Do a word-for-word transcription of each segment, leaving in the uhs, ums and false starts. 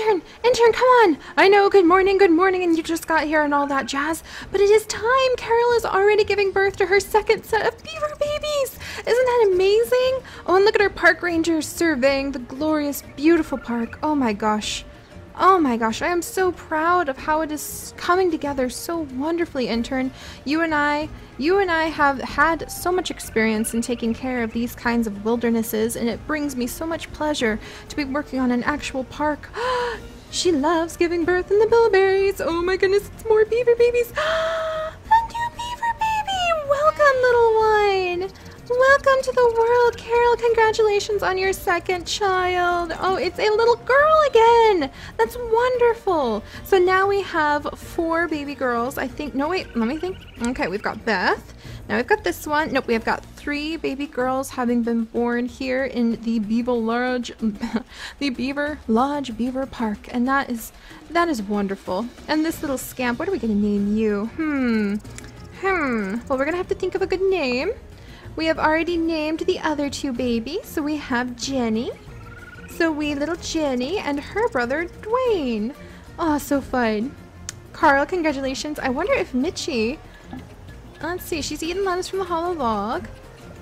Intern, intern, come on. I know, good morning, good morning, and you just got here and all that jazz, but it is time. Carol is already giving birth to her second set of beaver babies. Isn't that amazing? Oh, and look at our park ranger surveying the glorious, beautiful park. Oh my gosh. Oh my gosh, I am so proud of how it is coming together so wonderfully, intern. You and I, you and I have had so much experience in taking care of these kinds of wildernesses, and it brings me so much pleasure to be working on an actual park. She loves giving birth in the bilberries. Oh my goodness, it's more beaver babies. A new beaver baby! Welcome, little one! Welcome to the world, Carol. Congratulations on your second child. Oh, it's a little girl again. That's wonderful. So now we have four baby girls. I think, no, wait, let me think. Okay, we've got Beth. Now we've got this one. Nope, we have got three baby girls having been born here in the Beaver Lodge, the Beaver Lodge Beaver Park. And that is, that is wonderful. And this little scamp, what are we going to name you? Hmm. Hmm. Well, we're going to have to think of a good name. We have already named the other two babies, so we have Jenny. So we little Jenny and her brother Dwayne. Oh, so fun. Carl, congratulations. I wonder if Mitchie... Let's see, she's eating lettuce from the hollow log.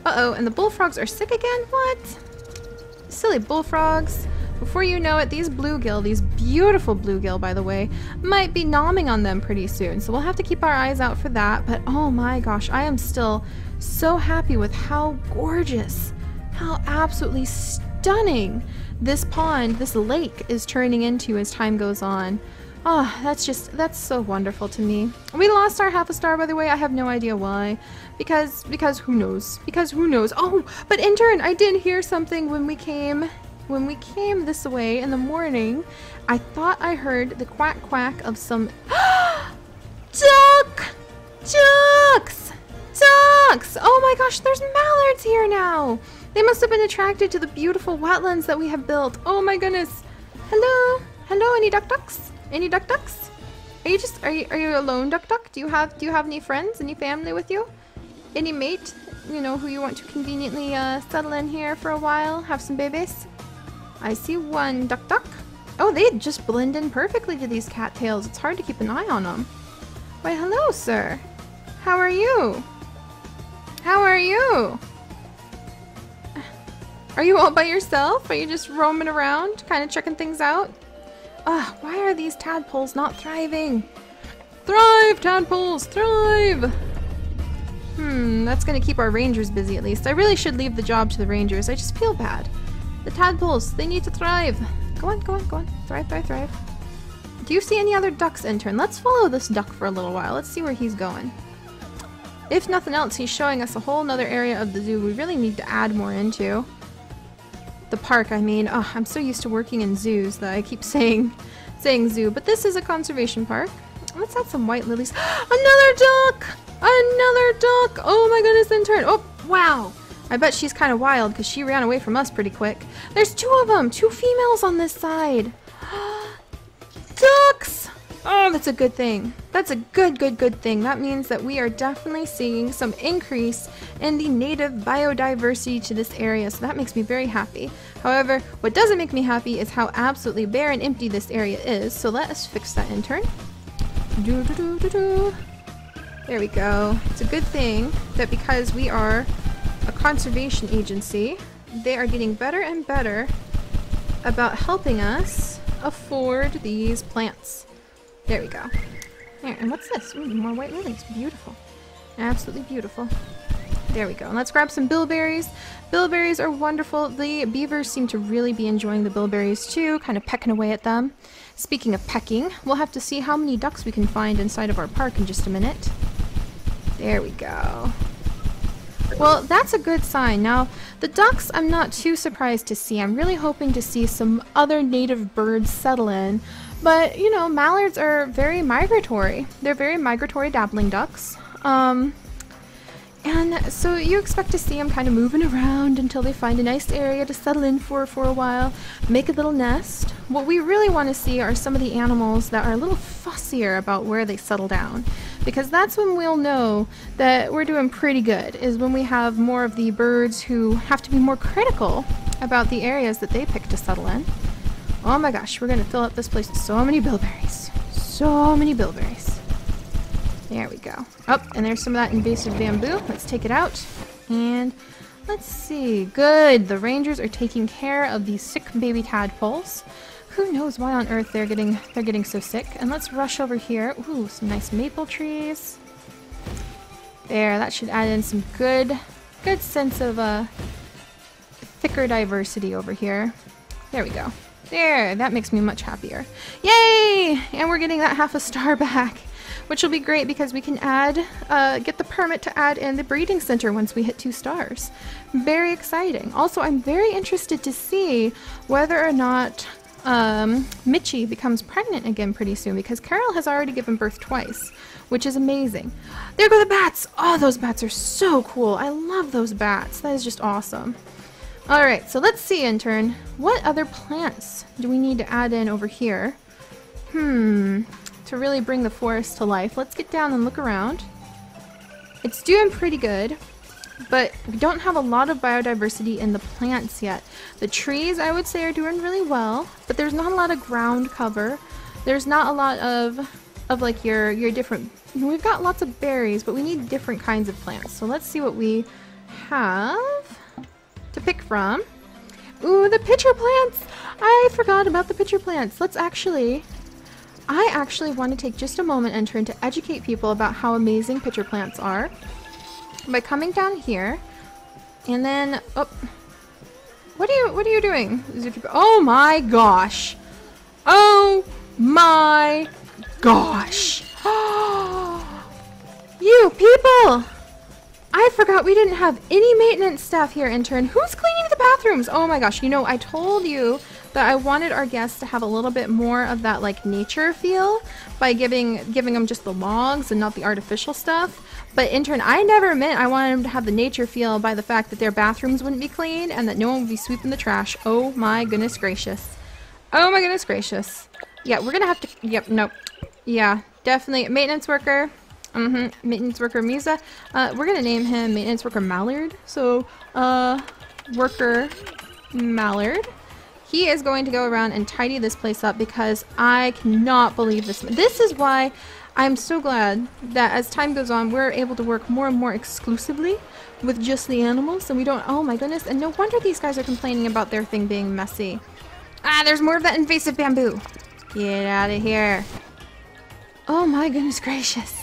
Uh-oh, and the bullfrogs are sick again? What? Silly bullfrogs. Before you know it, these bluegill, these beautiful bluegill, by the way, might be nomming on them pretty soon. So we'll have to keep our eyes out for that. But oh my gosh, I am still... so happy with how gorgeous, how absolutely stunning this pond, this lake is turning into as time goes on. Oh, that's just, that's so wonderful to me. We lost our half a star, by the way. I have no idea why. Because, because who knows? Because who knows? Oh, but intern, I did hear something when we came, when we came this way in the morning. I thought I heard the quack quack of some duck, ducks. Ducks! Oh my gosh, there's mallards here now! They must have been attracted to the beautiful wetlands that we have built. Oh my goodness! Hello? Hello, any duck ducks? Any duck ducks? Are you just, are you, are you alone, duck duck? Do you have, do you have any friends? Any family with you? Any mate? You know, who you want to conveniently uh, settle in here for a while? Have some babies? I see one duck duck. Oh, they just blend in perfectly to these cattails. It's hard to keep an eye on them. Why, hello, sir. How are you? How are you? Are you all by yourself? Are you just roaming around, kind of checking things out? Ah, why are these tadpoles not thriving? Thrive, tadpoles, thrive! Hmm, that's gonna keep our rangers busy at least. I really should leave the job to the rangers. I just feel bad. The tadpoles, they need to thrive. Go on, go on, go on. Thrive, thrive, thrive. Do you see any other ducks, intern? Let's follow this duck for a little while. Let's see where he's going. If nothing else, he's showing us a whole nother area of the zoo we really need to add more into. The park, I mean. Oh, I'm so used to working in zoos that I keep saying saying zoo, but this is a conservation park. Let's add some white lilies. Another duck! Another duck! Oh my goodness, intern! Oh, wow! I bet she's kind of wild because she ran away from us pretty quick. There's two of them! Two females on this side! Ducks! Oh, that's a good thing. That's a good, good, good thing. That means that we are definitely seeing some increase in the native biodiversity to this area, so that makes me very happy. However, what doesn't make me happy is how absolutely bare and empty this area is, so let us fix that, intern. Doo, doo, doo, doo, doo. There we go. It's a good thing that because we are a conservation agency, they are getting better and better about helping us afford these plants. There we go. There, and what's this? Ooh, more white lilies. Beautiful. Absolutely beautiful. There we go. And let's grab some bilberries. Bilberries are wonderful. The beavers seem to really be enjoying the bilberries too, kind of pecking away at them. Speaking of pecking, we'll have to see how many ducks we can find inside of our park in just a minute. There we go. Well, that's a good sign. Now, the ducks I'm not too surprised to see. I'm really hoping to see some other native birds settle in. But, you know, mallards are very migratory. They're very migratory dabbling ducks. Um, and so you expect to see them kind of moving around until they find a nice area to settle in for for a while, make a little nest. What we really want to see are some of the animals that are a little fussier about where they settle down, because that's when we'll know that we're doing pretty good, is when we have more of the birds who have to be more critical about the areas that they pick to settle in. Oh my gosh, we're gonna fill up this place with so many bilberries. So many bilberries. There we go. Oh, and there's some of that invasive bamboo. Let's take it out. And let's see. Good! The rangers are taking care of these sick baby tadpoles. Who knows why on earth they're getting they're getting so sick. And let's rush over here. Ooh, some nice maple trees. There, that should add in some good good sense of uh, thicker diversity over here. There we go. There, that makes me much happier. Yay! And we're getting that half a star back, which will be great because we can add, uh, get the permit to add in the breeding center once we hit two stars. Very exciting. Also, I'm very interested to see whether or not um, Mitchie becomes pregnant again pretty soon, because Carol has already given birth twice, which is amazing. There go the bats! Oh, those bats are so cool. I love those bats. That is just awesome. Alright, so let's see, intern. What other plants do we need to add in over here? Hmm, to really bring the forest to life. Let's get down and look around. It's doing pretty good, but we don't have a lot of biodiversity in the plants yet. The trees, I would say, are doing really well, but there's not a lot of ground cover. There's not a lot of, of like your, your different... We've got lots of berries, but we need different kinds of plants. So let's see what we have to pick from. Ooh, the pitcher plants! I forgot about the pitcher plants. Let's actually, I actually want to take just a moment and turn to educate people about how amazing pitcher plants are by coming down here, and then, oh, what are you, what are you doing? Oh my gosh! Oh my gosh! You people! I forgot we didn't have any maintenance staff here, intern. Who's cleaning the bathrooms? Oh my gosh, you know, I told you that I wanted our guests to have a little bit more of that like nature feel by giving giving them just the logs and not the artificial stuff. But intern, I never meant I wanted them to have the nature feel by the fact that their bathrooms wouldn't be clean and that no one would be sweeping the trash. Oh my goodness gracious. Oh my goodness gracious. Yeah, we're gonna have to, yep, nope. Yeah, definitely. Maintenance worker. Mm-hmm. Maintenance worker Misa. Uh, we're gonna name him maintenance worker Mallard. So, uh, worker Mallard. He is going to go around and tidy this place up because I cannot believe this. This is why I'm so glad that as time goes on, we're able to work more and more exclusively with just the animals, and we don't. Oh my goodness! And no wonder these guys are complaining about their thing being messy. Ah, there's more of that invasive bamboo. Get out of here! Oh my goodness gracious!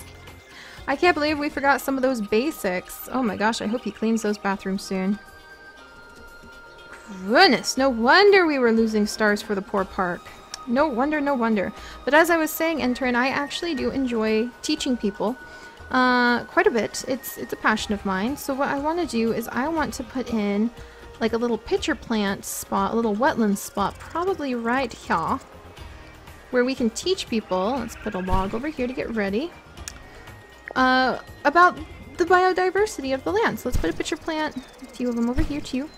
I can't believe we forgot some of those basics. Oh my gosh, I hope he cleans those bathrooms soon. Goodness, no wonder we were losing stars for the poor park. No wonder, no wonder. But as I was saying, intern, I actually do enjoy teaching people uh, quite a bit. It's, it's a passion of mine. So what I want to do is I want to put in like a little pitcher plant spot, a little wetland spot, probably right here, where we can teach people. Let's put a log over here to get ready. Uh, about the biodiversity of the land. So let's put a pitcher plant, a few of them over here too.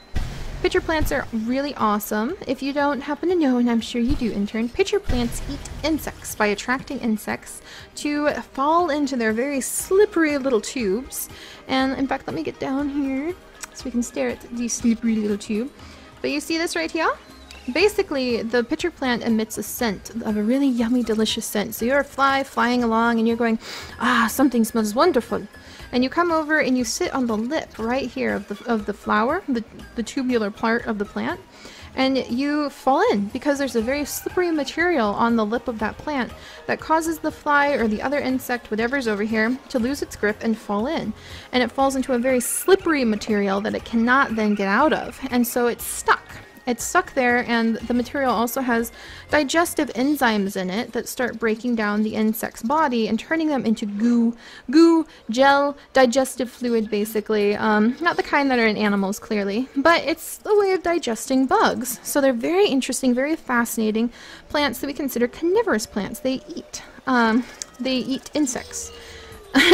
Pitcher plants are really awesome. If you don't happen to know, and I'm sure you do, intern, pitcher plants eat insects by attracting insects to fall into their very slippery little tubes. And in fact, let me get down here so we can stare at the slippery little tube. But you see this right here? Basically, the pitcher plant emits a scent of a really yummy, delicious scent. So you're a fly flying along and you're going, ah, something smells wonderful. And you come over and you sit on the lip right here of the, of the flower, the, the tubular part of the plant, and you fall in because there's a very slippery material on the lip of that plant that causes the fly or the other insect, whatever's over here, to lose its grip and fall in. And it falls into a very slippery material that it cannot then get out of. And so it's stuck. It's stuck there, and the material also has digestive enzymes in it that start breaking down the insect's body and turning them into goo, goo, gel, digestive fluid, basically. Um, not the kind that are in animals, clearly, but it's a way of digesting bugs. So they're very interesting, very fascinating plants that we consider carnivorous plants. They eat, um, they eat insects,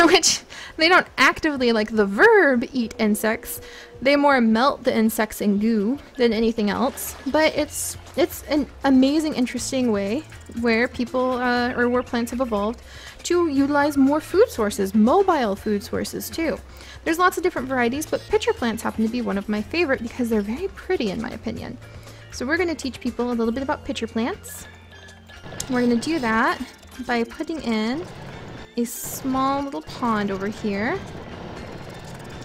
which they don't actively, like the verb, eat insects. They more melt the insects in goo than anything else, but it's it's an amazing, interesting way where people uh, or where plants have evolved to utilize more food sources, mobile food sources too. There's lots of different varieties, but pitcher plants happen to be one of my favorite because they're very pretty in my opinion. So we're going to teach people a little bit about pitcher plants. We're going to do that by putting in a small little pond over here.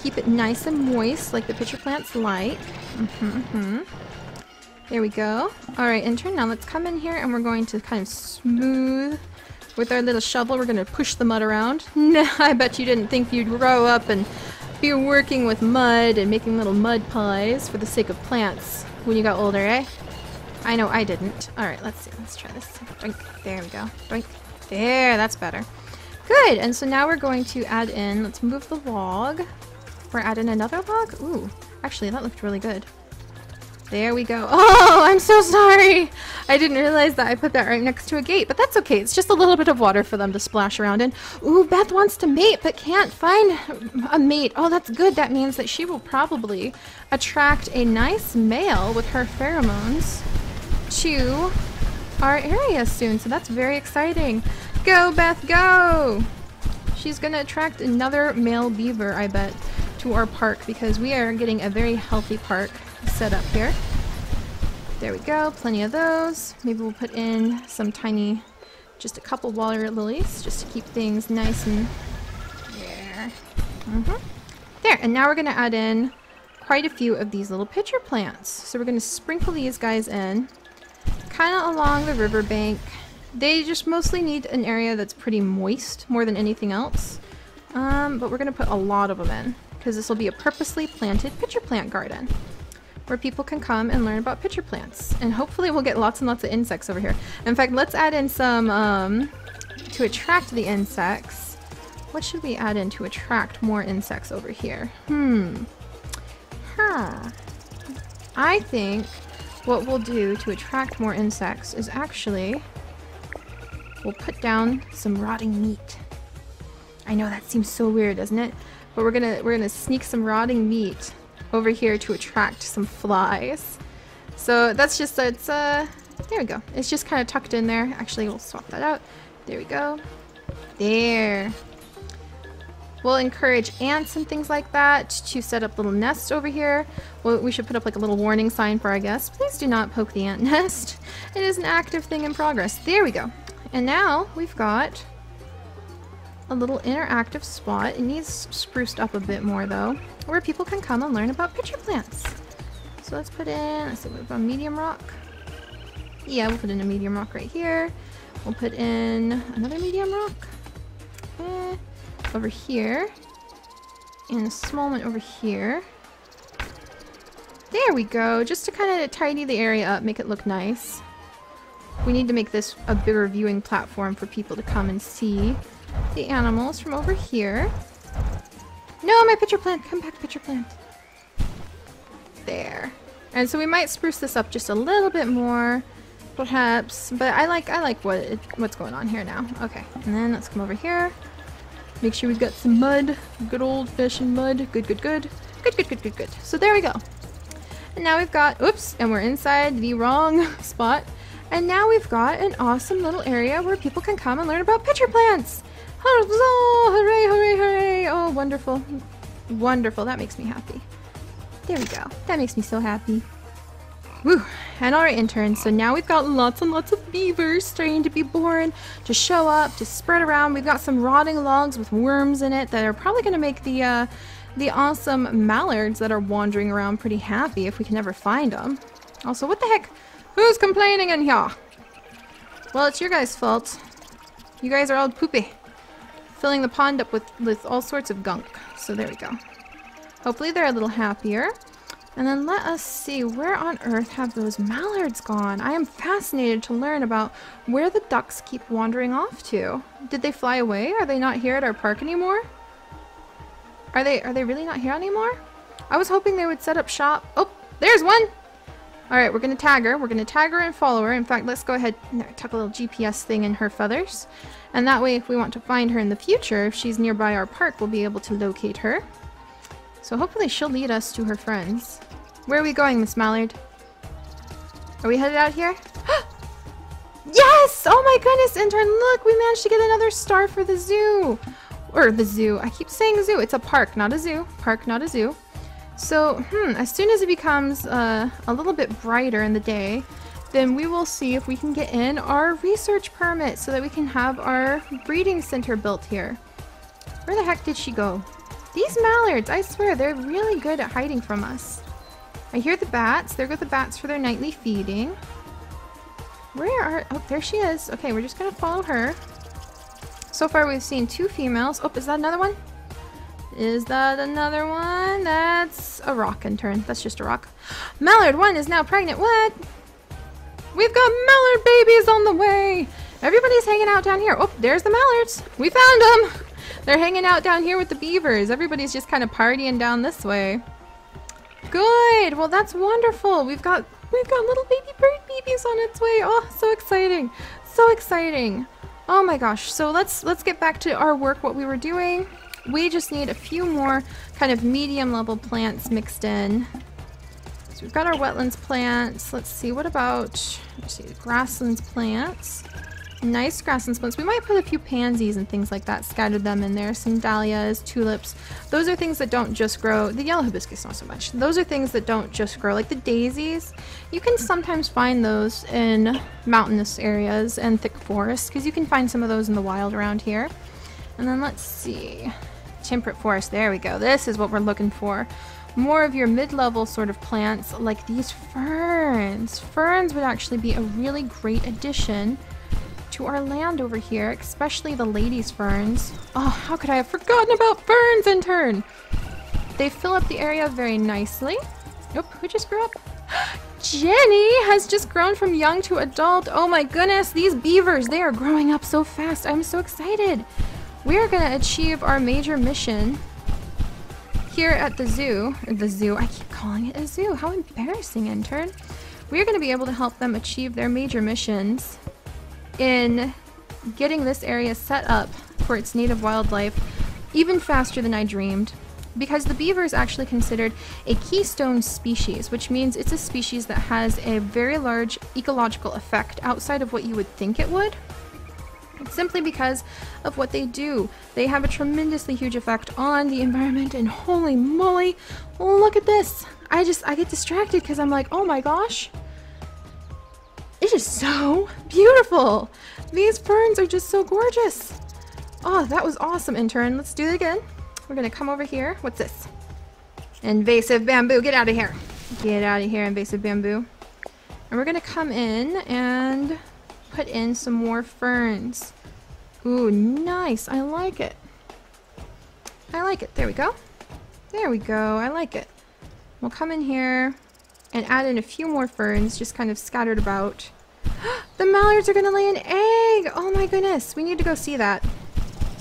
Keep it nice and moist like the pitcher plants like. Mm-hmm, mm-hmm. There we go. Alright, intern, now let's come in here and we're going to kind of smooth with our little shovel. We're going to push the mud around. No, I bet you didn't think you'd grow up and be working with mud and making little mud pies for the sake of plants when you got older, eh? I know I didn't. Alright, let's see. Let's try this. Doink. There we go. Doink. There, that's better. Good, and so now we're going to add in, let's move the log. We're adding another log? Ooh, actually that looked really good. There we go. Oh, I'm so sorry! I didn't realize that I put that right next to a gate, but that's okay. It's just a little bit of water for them to splash around in. Ooh, Beth wants to mate, but can't find a mate. Oh, that's good. That means that she will probably attract a nice male with her pheromones to our area soon, so that's very exciting. Go, Beth, go! She's gonna attract another male beaver, I bet, to our park, because we are getting a very healthy park set up here. There we go, plenty of those. Maybe we'll put in some tiny, just a couple water lilies, just to keep things nice and there. Mm-hmm. There, and now we're going to add in quite a few of these little pitcher plants. So we're going to sprinkle these guys in, kind of along the riverbank. They just mostly need an area that's pretty moist, more than anything else. Um, but we're going to put a lot of them in, because this will be a purposely planted pitcher plant garden where people can come and learn about pitcher plants, and hopefully we'll get lots and lots of insects over here. In fact, let's add in some um, to attract the insects. What should we add in to attract more insects over here? Hmm. Huh. I think what we'll do to attract more insects is actually we'll put down some rotting meat. I know that seems so weird, doesn't it? But we're gonna we're gonna sneak some rotting meat over here to attract some flies. So that's just it's uh there we go. It's just kind of tucked in there. Actually, we'll swap that out. There we go. There. We'll encourage ants and things like that to set up little nests over here. Well, we should put up like a little warning sign for our guests. Please do not poke the ant nest. It is an active thing in progress. There we go. And now we've got a little interactive spot. It needs spruced up a bit more though, where people can come and learn about pitcher plants. So let's put in, let's see, we've got a medium rock. Yeah, we'll put in a medium rock right here. We'll put in another medium rock eh, over here, and a small one over here. There we go, just to kind of tidy the area up, make it look nice. We need to make this a bigger viewing platform for people to come and see the animals from over here. No, my pitcher plant! Come back, pitcher plant! There. And so we might spruce this up just a little bit more, perhaps. But I like I like what it, what's going on here now. Okay, and then let's come over here. Make sure we've got some mud. Good old-fashioned mud. Good, good, good. Good, good, good, good, good. So there we go. And now we've got... Oops! And we're inside the wrong spot. And now we've got an awesome little area where people can come and learn about pitcher plants! Hooray, hooray, hooray! Oh, wonderful. Wonderful. That makes me happy. There we go. That makes me so happy. Woo! And alright, interns, so now we've got lots and lots of beavers starting to be born, to show up, to spread around. We've got some rotting logs with worms in it that are probably going to make the, uh, the awesome mallards that are wandering around pretty happy if we can ever find them. Also, what the heck? Who's complaining in here? Well, it's your guys' fault. You guys are all poopy, filling the pond up with, with all sorts of gunk. So there we go. Hopefully they're a little happier. And then let us see, where on earth have those mallards gone? I am fascinated to learn about where the ducks keep wandering off to. Did they fly away? Are they not here at our park anymore? Are they are they really not here anymore? I was hoping they would set up shop. Oh, there's one! Alright, we're gonna tag her. We're gonna tag her and follow her. In fact, let's go ahead and tuck a little G P S thing in her feathers. And that way, if we want to find her in the future, if she's nearby our park, we'll be able to locate her. So hopefully she'll lead us to her friends. Where are we going, Miss Mallard? Are we headed out here? Yes! Oh my goodness, intern, look! We managed to get another star for the zoo! Or the zoo. I keep saying zoo. It's a park, not a zoo. Park, not a zoo. So, hmm, as soon as it becomes uh, a little bit brighter in the day, then we will see if we can get in our research permit so that we can have our breeding center built here. Where the heck did she go? These mallards, I swear, they're really good at hiding from us. I hear the bats. There go the bats for their nightly feeding. Where are... Oh, there she is. Okay, we're just gonna follow her. So far, we've seen two females. Oh, is that another one? Is that another one? That's a rock in turn. That's just a rock. Mallard one is now pregnant. What? We've got mallard babies on the way. Everybody's hanging out down here. Oh, there's the mallards. We found them. They're hanging out down here with the beavers. Everybody's just kind of partying down this way. Good. Well, that's wonderful. We've got we've got little baby bird babies on its way. Oh, so exciting. So exciting. Oh my gosh. So let's let's get back to our work, what we were doing. We just need a few more kind of medium level plants mixed in. So we've got our wetlands plants. Let's see, what about let's see, grasslands plants? Nice grasslands plants. We might put a few pansies and things like that, scatter them in there. Some dahlias, tulips. Those are things that don't just grow. The yellow hibiscus, not so much. Those are things that don't just grow. Like the daisies, you can sometimes find those in mountainous areas and thick forests because you can find some of those in the wild around here. And then let's see. Temperate forest, there we go. This is what we're looking for. More of your mid-level sort of plants like these ferns. Ferns would actually be a really great addition to our land over here, especially the ladies' ferns. Oh, how could I have forgotten about ferns in turn? They fill up the area very nicely. Nope, who just grew up? Jenny has just grown from young to adult. Oh my goodness, these beavers, they are growing up so fast. I'm so excited. We are going to achieve our major mission here at the zoo. The zoo, I keep calling it a zoo. How embarrassing, intern. We're going to be able to help them achieve their major missions in getting this area set up for its native wildlife even faster than I dreamed. Because the beaver is actually considered a keystone species, which means it's a species that has a very large ecological effect outside of what you would think it would. Simply because of what they do. They have a tremendously huge effect on the environment, and holy moly, look at this. I just, I get distracted because I'm like, oh my gosh, it is so beautiful. These ferns are just so gorgeous. Oh, that was awesome, intern. Let's do it again. We're gonna come over here. What's this? Invasive bamboo, get out of here. Get out of here, invasive bamboo. And we're gonna come in and put in some more ferns. Ooh, nice. I like it. I like it. There we go. There we go. I like it. We'll come in here and add in a few more ferns just kind of scattered about. The mallards are going to lay an egg. Oh my goodness. We need to go see that.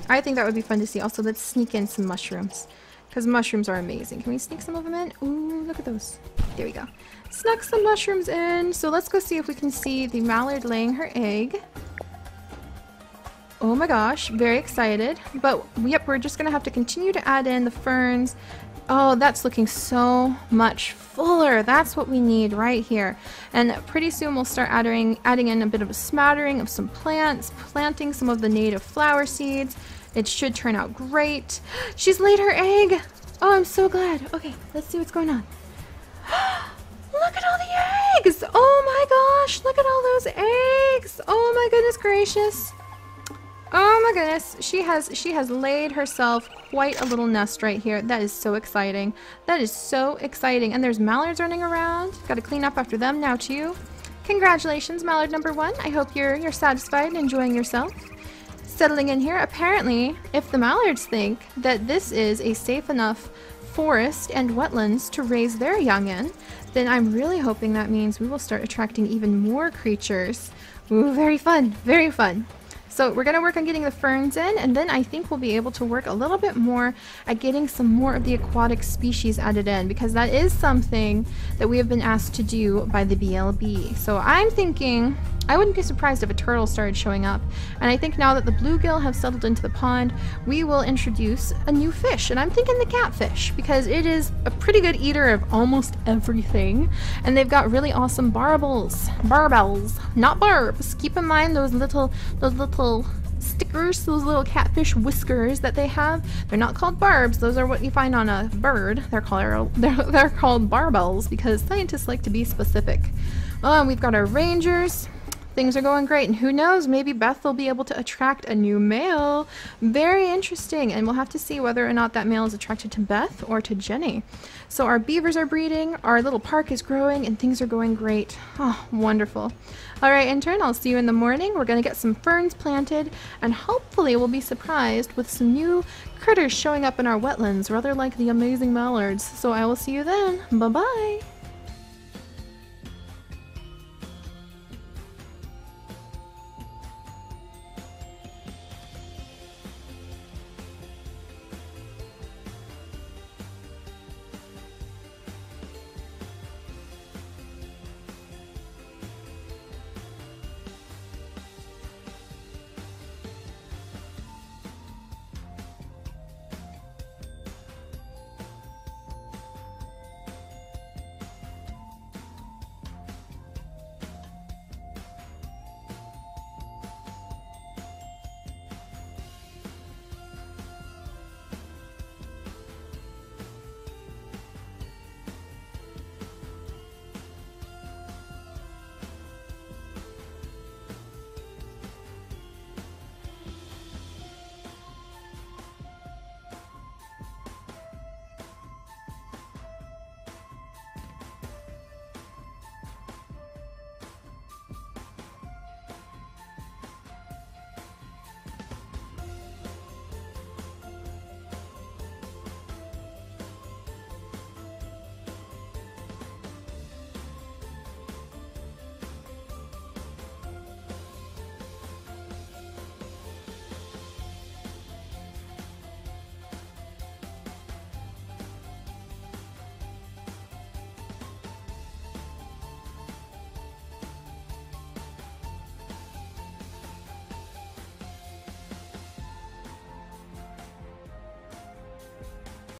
I think that would be fun to see. Also, let's sneak in some mushrooms because mushrooms are amazing. Can we sneak some of them in? Ooh, look at those. There we go. Snuck some mushrooms in. So let's go see if we can see the mallard laying her egg. Oh my gosh, very excited. But yep, we're just gonna have to continue to add in the ferns. Oh, that's looking so much fuller. That's what we need right here. And pretty soon we'll start adding, adding in a bit of a smattering of some plants, planting some of the native flower seeds. It should turn out great. She's laid her egg. Oh, I'm so glad. Okay, let's see what's going on. Look at all the eggs! Oh my gosh, look at all those eggs! Oh my goodness gracious! Oh my goodness, she has she has laid herself quite a little nest right here. That is so exciting. That is so exciting. And there's mallards running around. Got to clean up after them now too. Congratulations, mallard number one. I hope you're you're satisfied and enjoying yourself. Settling in here. Apparently, if the mallards think that this is a safe enough forest and wetlands to raise their young in, then I'm really hoping that means we will start attracting even more creatures. Ooh, very fun, very fun. So we're gonna work on getting the ferns in, and then I think we'll be able to work a little bit more at getting some more of the aquatic species added in, because that is something that we have been asked to do by the B L B. So I'm thinking, I wouldn't be surprised if a turtle started showing up, and I think now that the bluegill have settled into the pond, we will introduce a new fish, and I'm thinking the catfish, because it is a pretty good eater of almost everything, and they've got really awesome barbels, barbels, not barbs. Keep in mind those little, those little stickers, those little catfish whiskers that they have. They're not called barbs. Those are what you find on a bird. They're called, they're, they're called barbels because scientists like to be specific. Um, we've got our rangers. Things are going great, and who knows, maybe Beth will be able to attract a new male. Very interesting, and we'll have to see whether or not that male is attracted to Beth or to Jenny. So our beavers are breeding, our little park is growing, and things are going great. Oh, wonderful. All right, intern, I'll see you in the morning. We're gonna get some ferns planted, and hopefully we'll be surprised with some new critters showing up in our wetlands, rather like the amazing mallards. So I will see you then. Bye-bye.